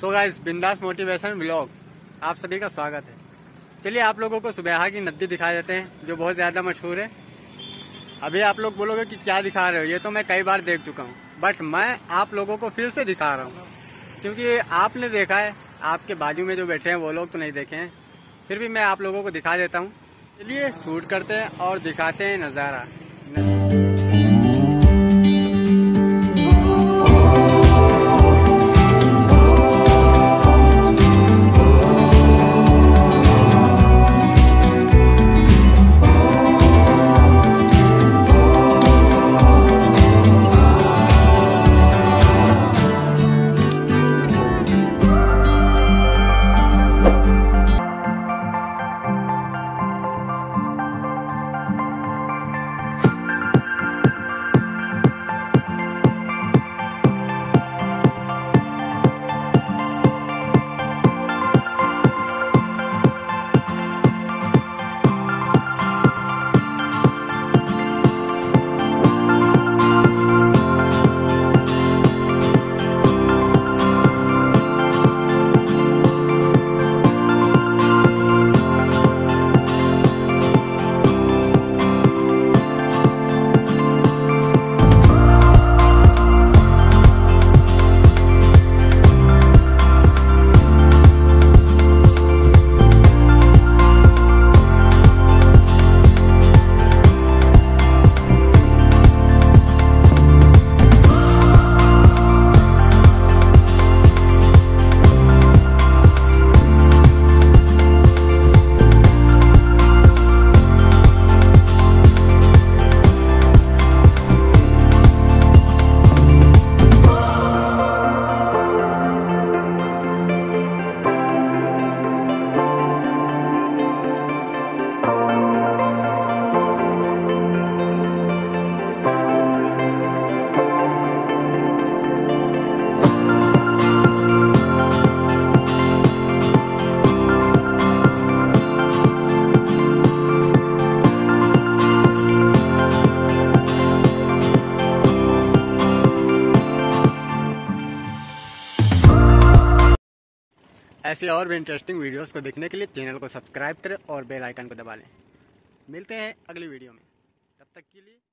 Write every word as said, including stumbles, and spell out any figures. सो guys बिंदास motivation vlog आप सभी का स्वागत है। चलिए आप लोगों को सुबेहा की नदी दिखा देते हैं जो बहुत ज़्यादा मशहूर है। अभी आप लोग बोलोगे कि क्या दिखा रहे हो, ये तो मैं कई बार देख चुका हूँ, बट मैं आप लोगों को फिर से दिखा रहा हूँ क्योंकि आपने देखा है, आपके बाजू में जो बैठे हैं वो लोग तो नहीं देखे हैं, फिर भी मैं आप लोगों को दिखा देता हूँ। चलिए शूट करते हैं और दिखाते हैं नज़ारा। ऐसी और भी इंटरेस्टिंग वीडियोस को देखने के लिए चैनल को सब्सक्राइब करें और बेल आइकन को दबा लें। मिलते हैं अगली वीडियो में, तब तक के लिए।